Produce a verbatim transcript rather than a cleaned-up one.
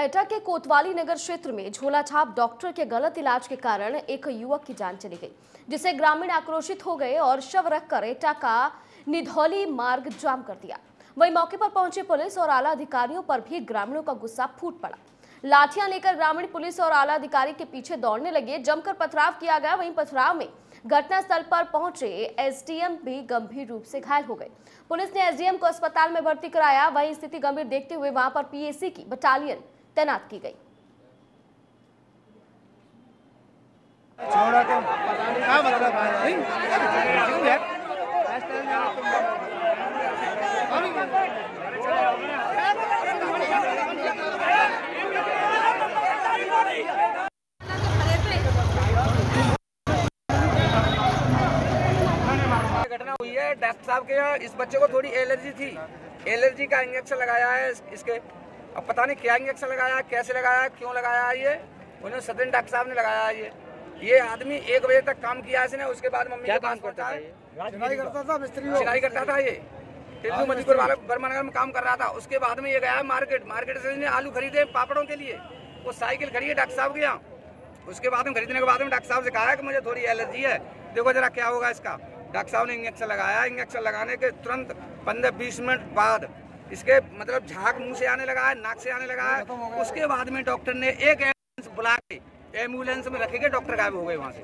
एटा के कोतवाली नगर क्षेत्र में छोलाछाप डॉक्टर के गलत इलाज के कारण एक युवक की जान चली गई, जिससे ग्रामीण आक्रोशित हो गए और शव रखकर एटा का निधौली मार्ग जाम कर दिया। वहीं मौके पर पहुंचे पुलिस और आला अधिकारियों पर भी ग्रामीणों का गुस्सा फूट पड़ा। लाठियां लेकर ग्रामीण पुलिस और आला अधिकारी के पीछे दौड़ने लगे, जमकर पथराव किया गया। वहीं पथराव में घटनास्थल पर पहुंचे एसडीएम भी गंभीर रूप से घायल हो गए। पुलिस ने एसडीएम को अस्पताल में भर्ती कराया। वहीं स्थिति गंभीर देखते हुए वहां पर पीएसी की बटालियन तैनात की गई। घटना हुई है, डॉक्टर साहब के इस बच्चे को थोड़ी एलर्जी थी, एलर्जी का इंजेक्शन लगाया है इसके। अब पता नहीं क्या इंजेक्शन लगाया, कैसे लगाया, क्यों लगाया है, ये उन्होंने सदन डॉक्टर साहब ने लगाया है। ये ये आदमी एक बजे तक काम किया इसने, उसके बाद मम्मी के पास पहुंचा है। चिनाई करता था मिस्त्री चिनाई करता था ये टिल्लू मधुपुर वाला बर्मनगर में काम कर रहा था। उसके बाद में ये गया मार्केट, मार्केट से इसने आलू खरीदे पापड़ों के लिए। वो साइकिल खरीदी है डॉक्टर साहब के यहाँ। उसके बाद में खरीदने के बाद में डॉक्टर साहब से कहा कि मुझे थोड़ी एलर्जी है, देखो जरा क्या होगा इसका। डॉक्टर साहब ने इंजेक्शन लगाया। इंजेक्शन लगाने के तुरंत पंद्रह बीस मिनट बाद इसके मतलब झाग मुंह से आने लगा है, नाक से आने लगा है। उसके बाद में डॉक्टर ने एक एम्बुलेंस बुला के एम्बुलेंस में रखे के डॉक्टर गायब हो गए वहाँ से।